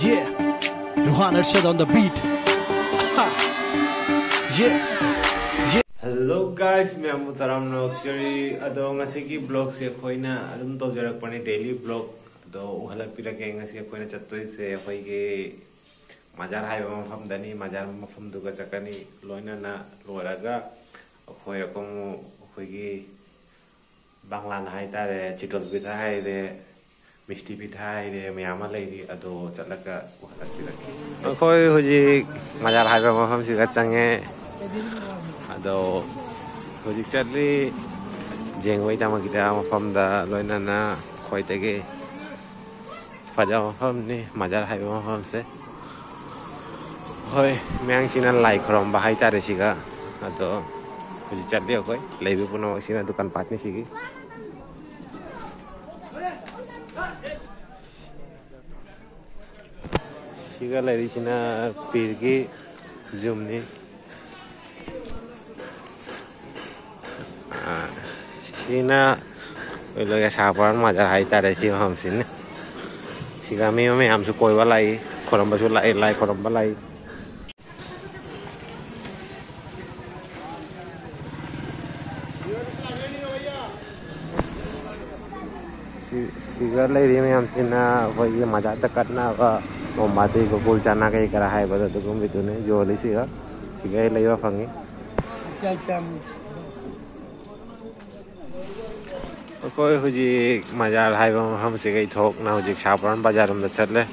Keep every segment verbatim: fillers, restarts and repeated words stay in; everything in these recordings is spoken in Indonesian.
Yeah, Rohan Arshad on the beat. Yeah, yeah. Hello guys, मैं आपको तराम नोक्चरी अदो ngasi ki blog se khoina adum to jarak pani daily blog do uhala pira ke ngasi khoina chattoi se khoi ke majar hai bam pham dani majar bam pham duga chakani loina na loraga khoi rakom khoi ki banglan hai ta re chitol bidha hai re Misti pitai de miyama lady ado chalaka wala silaki. Koi hoji majar hai baba ham siga change ado hoji charli jeng wai tama kita ma fam da loina na koi tege faja ma fam ni majar hai baba ham se koi meang sina lai krom bahai tare siga ado hoji charli koi lai bi puno sina dukan patni sigi. Jika lari sini pergi zoom nih, sini kalau sahabat majar hai tarik sih ham sini. Si kami kami ham sukoi balai, koram baju lai lai koram balai. Si si lari kami ham sini, bagi majar dekat naga. Membatik gol cana kayak kerahai pada tukang itu nih jual isi ya, sih kayak lewat fangi. Koi huji majar hai bang ham sih kayak thok na huji saharan bazar udah cerle.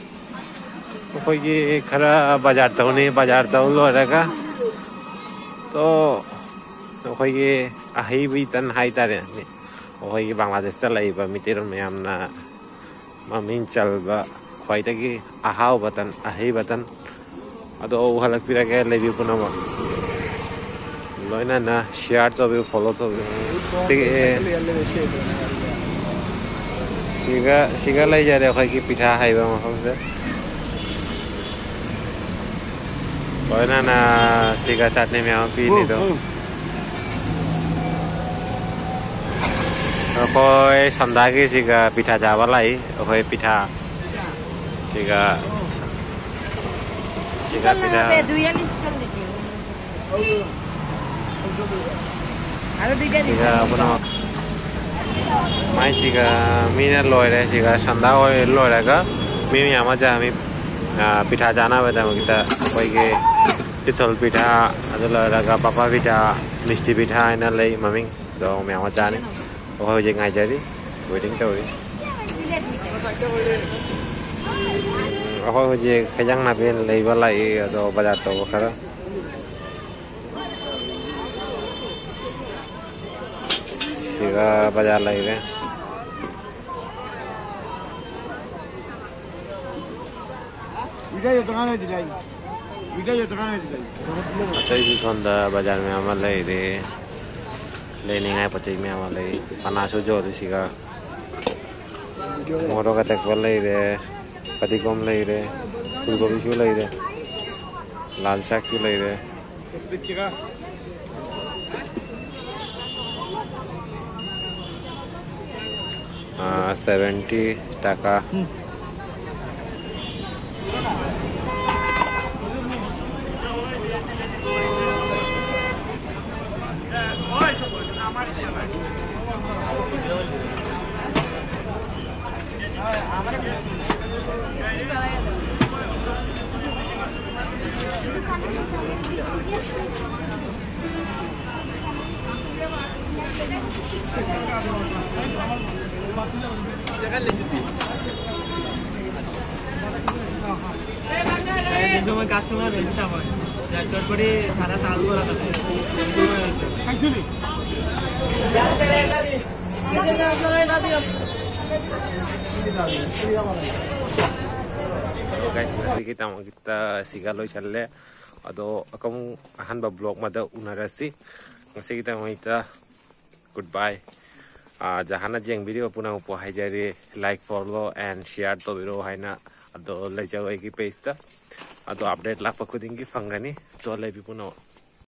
Koi ki kara bazar tahu nih bazar tahu lo ada ka? To koi ki ahi bitan hai tarian nih. Koi ki Bangladesh terlai ba mitiran meam na mamincal ba. Koi tadi ahau batan ahi batan atau halak pira kayak lebih puna bang loina na share tuh view follow tuh siga siga lagi jadi koi ki pita hai bang maksudnya loina na siga chatnya memang pilih itu koi samdagi siga pita jawa lagi koi pita Jika jika tidak jika punah main jika mina loy deh jika sanda oil loy deh ka mimi ama jah mimi pita jana betul kita koi ke itu pita adalah deh ka papa pita misti pita ini lagi mami dong mimi ama jah nih oh jeng aja di wedding tau di Aku jadi kejang nabi lebih balai atau baca tahu kara. Jika baca lagi kan. Jika itu kan ada lagi. Jika itu kan ada lagi. Atau itu sonda baca meamal lagi deh. Leningai pasti meamal lagi. Panas ujol sih kak. Moro katak balai deh. पति कम ले रहे, फूलगोभी क्यों ले रहे, लाल साग क्यों ले रहे? हाँ, seventy टका। Halo guys, masih kita mau kita sigaloi chale atau kamu ahan ba blog mada unarasi masih kita mau kita goodbye. Jahana jeng video puna upo hai jari like follow and share to video hai na atau lejawai ki page ta atau update lah pakudingi fanggani to lebi puna